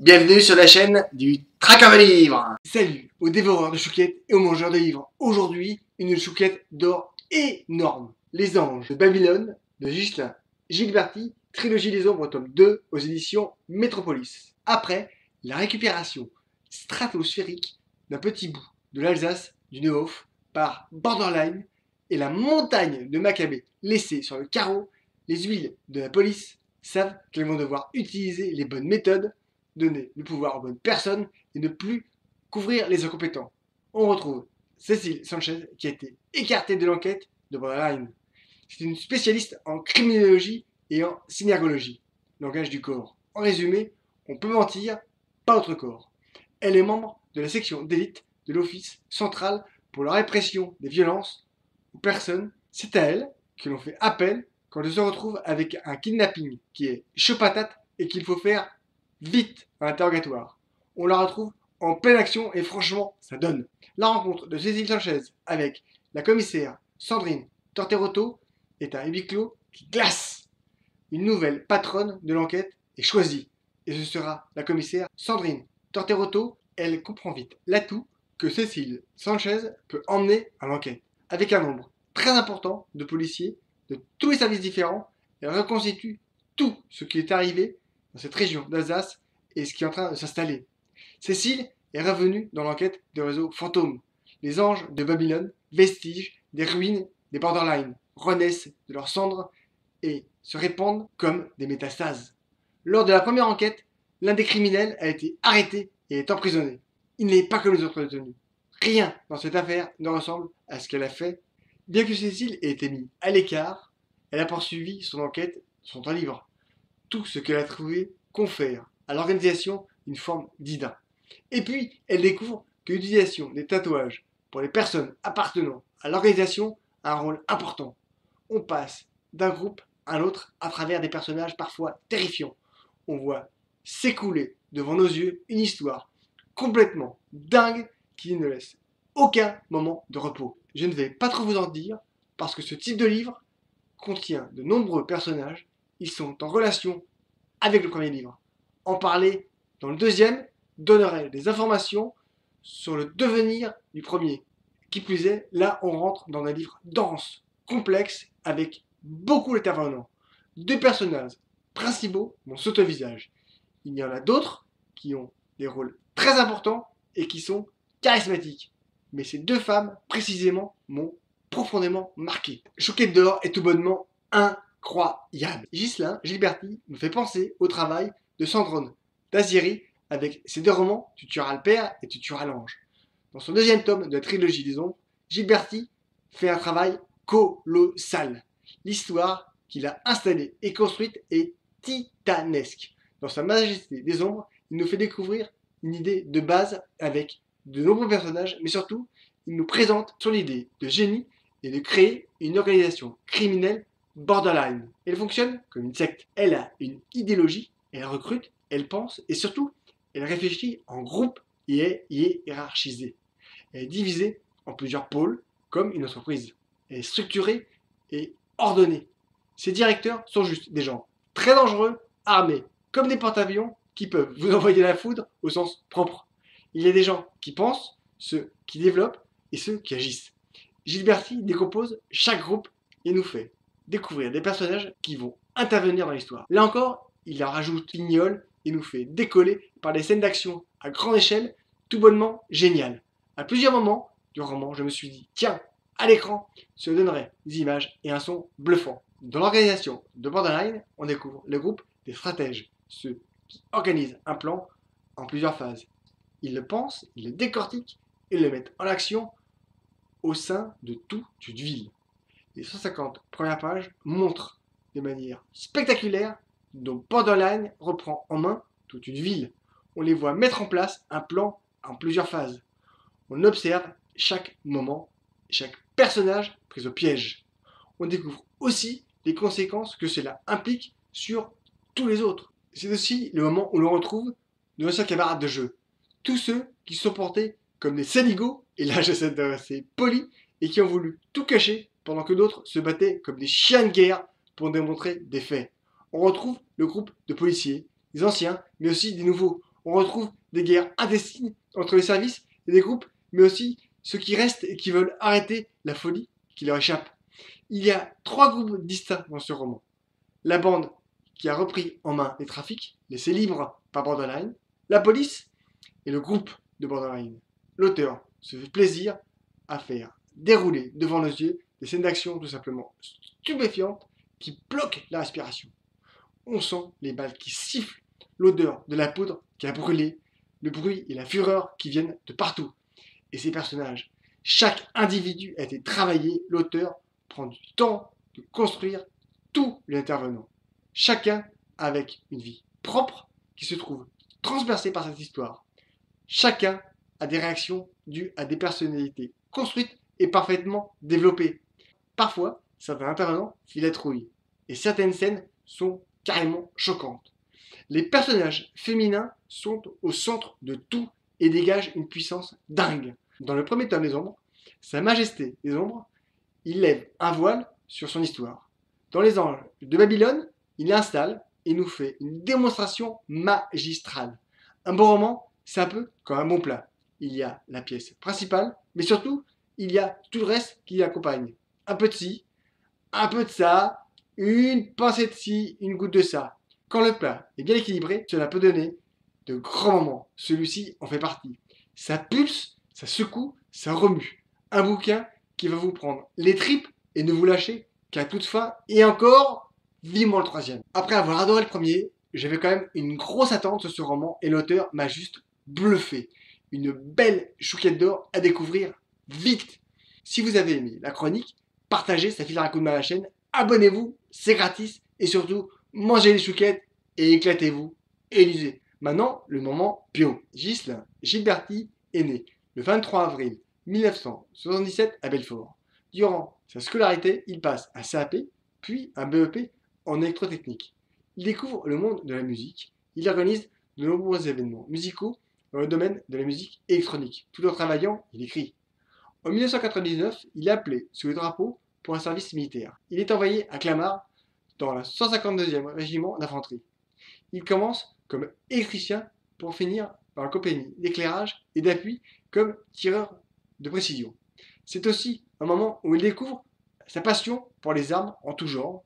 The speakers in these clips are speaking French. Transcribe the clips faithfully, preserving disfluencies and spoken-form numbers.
Bienvenue sur la chaîne du traqueur de livres. Salut aux dévoreurs de chouquettes et aux mangeurs de livres. Aujourd'hui, une chouquette d'or énorme. Les Anges de Babylone de Ghislain Gilberti, Trilogie des Ombres, tome deux aux éditions Métropolis. Après la récupération stratosphérique d'un petit bout de l'Alsace du Neuhof par Borderline et la montagne de Macchabées laissée sur le carreau, les huiles de la police savent qu'elles vont devoir utiliser les bonnes méthodes, donner le pouvoir aux bonnes personnes et ne plus couvrir les incompétents. On retrouve Cécile Sanchez qui a été écartée de l'enquête de Borderline. C'est une spécialiste en criminologie et en synergologie, langage du corps. En résumé, on peut mentir, pas autre corps. Elle est membre de la section d'élite de l'Office central pour la répression des violences aux personnes. C'est à elle que l'on fait appel quand elle se retrouve avec un kidnapping qui est chaud patate et qu'il faut faire vite à l'interrogatoire. On la retrouve en pleine action et franchement, ça donne. La rencontre de Cécile Sanchez avec la commissaire Sandrine Torterotot est un huis clos qui glace. Une nouvelle patronne de l'enquête est choisie et ce sera la commissaire Sandrine Torterotot. Elle comprend vite l'atout que Cécile Sanchez peut emmener à l'enquête. Avec un nombre très important de policiers de tous les services différents, elle reconstitue tout ce qui est arrivé dans cette région d'Alsace et ce qui est en train de s'installer. Cécile est revenue dans l'enquête des réseaux fantômes. Les Anges de Babylone, vestiges des ruines des Borderline, renaissent de leurs cendres et se répandent comme des métastases. Lors de la première enquête, l'un des criminels a été arrêté et est emprisonné. Il n'est pas comme les autres détenus. Rien dans cette affaire ne ressemble à ce qu'elle a fait. Bien que Cécile ait été mise à l'écart, elle a poursuivi son enquête son temps libre. Tout ce qu'elle a trouvé confère à l'organisation une forme d'idin. Et puis, elle découvre que l'utilisation des tatouages pour les personnes appartenant à l'organisation a un rôle important. On passe d'un groupe à l'autre à travers des personnages parfois terrifiants. On voit s'écouler devant nos yeux une histoire complètement dingue qui ne laisse aucun moment de repos. Je ne vais pas trop vous en dire parce que ce type de livre contient de nombreux personnages. Ils sont en relation avec le premier livre. En parler dans le deuxième donnerait des informations sur le devenir du premier. Qui plus est, là on rentre dans un livre dense, complexe, avec beaucoup d'intervenants. Deux personnages principaux vont sauter au visage. Il y en a d'autres qui ont des rôles très importants et qui sont charismatiques. Mais ces deux femmes, précisément, m'ont profondément marqué. Chouquette d'Or est tout bonnement un incroyable. Ghislain Gilberti me fait penser au travail de Sandrone d'Aziri avec ses deux romans Tu tueras le père et Tu tueras l'ange. Dans son deuxième tome de la Trilogie des Ombres, Gilberti fait un travail colossal. L'histoire qu'il a installée et construite est titanesque. Dans Sa Majesté des Ombres, il nous fait découvrir une idée de base avec de nombreux personnages, mais surtout, il nous présente son idée de génie et de créer une organisation criminelle Borderline. Elle fonctionne comme une secte. Elle a une idéologie, elle recrute, elle pense et surtout, elle réfléchit en groupe et est hiérarchisée. Elle est divisée en plusieurs pôles comme une entreprise. Elle est structurée et ordonnée. Ses directeurs sont juste des gens très dangereux, armés comme des porte-avions qui peuvent vous envoyer la foudre au sens propre. Il y a des gens qui pensent, ceux qui développent et ceux qui agissent. Gilberti décompose chaque groupe et nous fait découvrir des personnages qui vont intervenir dans l'histoire. Là encore, il en rajoute une ignole et nous fait décoller par des scènes d'action à grande échelle, tout bonnement géniales. À plusieurs moments du roman, je me suis dit, tiens, à l'écran, se donneraient des images et un son bluffant. Dans l'organisation de Borderline, on découvre le groupe des stratèges, ceux qui organisent un plan en plusieurs phases. Ils le pensent, ils le décortiquent et le mettent en action au sein de toute une ville. Les cent cinquante premières pages montrent de manière spectaculaire dont Borderline reprend en main toute une ville. On les voit mettre en place un plan en plusieurs phases. On observe chaque moment, chaque personnage pris au piège. On découvre aussi les conséquences que cela implique sur tous les autres. C'est aussi le moment où l'on retrouve nos anciens camarades de jeu. Tous ceux qui sont portés comme des saligots, et là j'essaie de rester poli, et qui ont voulu tout cacher pendant que d'autres se battaient comme des chiens de guerre pour démontrer des faits. On retrouve le groupe de policiers, des anciens, mais aussi des nouveaux. on retrouve des guerres intestines entre les services et les groupes, mais aussi ceux qui restent et qui veulent arrêter la folie qui leur échappe. Il y a trois groupes distincts dans ce roman. La bande qui a repris en main les trafics, laissés libres par Borderline, la police et le groupe de Borderline. L'auteur se fait plaisir à faire dérouler devant nos yeux des scènes d'action tout simplement stupéfiantes qui bloquent la respiration. On sent les balles qui sifflent, l'odeur de la poudre qui a brûlé, le bruit et la fureur qui viennent de partout. Et ces personnages, chaque individu a été travaillé, l'auteur prend du temps de construire tous les intervenants. Chacun avec une vie propre qui se trouve transpercée par cette histoire. Chacun a des réactions dues à des personnalités construites et parfaitement développées. Parfois, certains intervenants filent la trouille et certaines scènes sont carrément choquantes. Les personnages féminins sont au centre de tout et dégagent une puissance dingue. Dans le premier tome des Ombres, Sa Majesté des Ombres, il lève un voile sur son histoire. Dans Les Anges de Babylone, il l'installe et nous fait une démonstration magistrale. Un bon roman, c'est un peu comme un bon plat. Il y a la pièce principale, mais surtout, il y a tout le reste qui l'accompagne. Un peu de ci, un peu de ça, une pincée de ci, une goutte de ça. Quand le plat est bien équilibré, cela peut donner de grands moments. Celui-ci en fait partie. Ça pulse, ça secoue, ça remue. Un bouquin qui va vous prendre les tripes et ne vous lâcher qu'à toute fin. Et encore, vivement le troisième. Après avoir adoré le premier, j'avais quand même une grosse attente sur ce roman et l'auteur m'a juste bluffé. Une belle chouquette d'or à découvrir vite. Si vous avez aimé la chronique, partagez, ça file un coup de main à la chaîne, abonnez-vous, c'est gratis et surtout, mangez les chouquettes et éclatez-vous et lisez. Maintenant, le moment bio. Ghislain Gilberti est né le vingt-trois avril mille neuf cent soixante-dix-sept à Belfort. Durant sa scolarité, il passe un C A P, puis un B E P en électrotechnique. Il découvre le monde de la musique. Il organise de nombreux événements musicaux dans le domaine de la musique électronique. Tout en travaillant, il écrit. En mille neuf cent quatre-vingt-dix-neuf, il est appelé sous les drapeaux pour un service militaire. Il est envoyé à Clamart dans le cent cinquante-deuxième régiment d'infanterie. Il commence comme électricien pour finir par la compagnie d'éclairage et d'appui comme tireur de précision. C'est aussi un moment où il découvre sa passion pour les armes en tout genre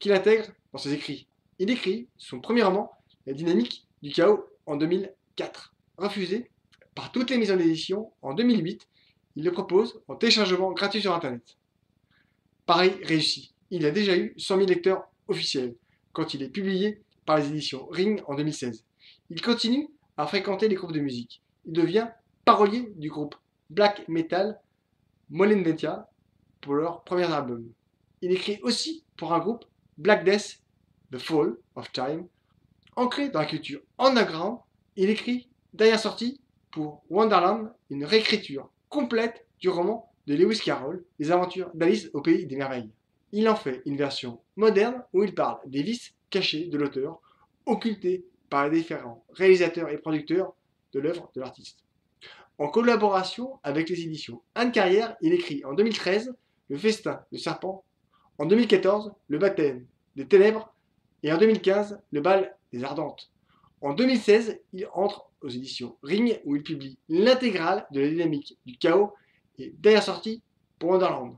qu'il intègre dans ses écrits. Il écrit son premier roman, La dynamique du chaos, en deux mille quatre. Refusé par toutes les maisons d'édition en deux mille huit, il le propose en téléchargement gratuit sur internet. Pareil réussi. Il a déjà eu cent mille lecteurs officiels quand il est publié par les éditions Rignes en deux mille seize. Il continue à fréquenter les groupes de musique. Il devient parolier du groupe black metal Molin pour leur premier album. Il écrit aussi pour un groupe Black Death, The Fall of Time. Ancré dans la culture underground, il écrit dernière sortie pour Wonderland, une réécriture complète du roman de Lewis Carroll, Les aventures d'Alice au pays des merveilles. Il en fait une version moderne où il parle des vices cachés de l'auteur, occultés par les différents réalisateurs et producteurs de l'œuvre de l'artiste. En collaboration avec les éditions Anne Carrière, il écrit en deux mille treize Le festin de serpents, en deux mille quatorze Le baptême des ténèbres et en deux mille quinze Le bal des ardentes. En deux mille seize, il entre aux éditions Rignes où il publie l'intégrale de La dynamique du chaos et dernière sortie pour Anderlande.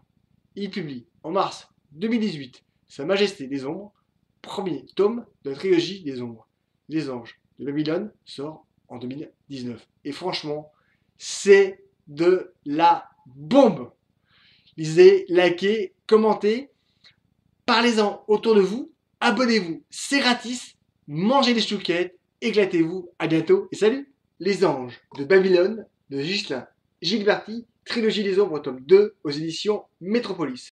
Il publie en mars deux mille dix-huit Sa Majesté des Ombres, premier tome de la Trilogie des Ombres. Les Anges de Babylone sort en deux mille dix-neuf. Et franchement, c'est de la bombe. Lisez, likez, commentez, parlez-en autour de vous, abonnez-vous, c'est gratis, mangez les chouquettes, éclatez-vous, à bientôt et salut. Les Anges de Babylone de Ghislain Gilberti, Trilogie des Ombres, tome deux aux éditions Métropolis.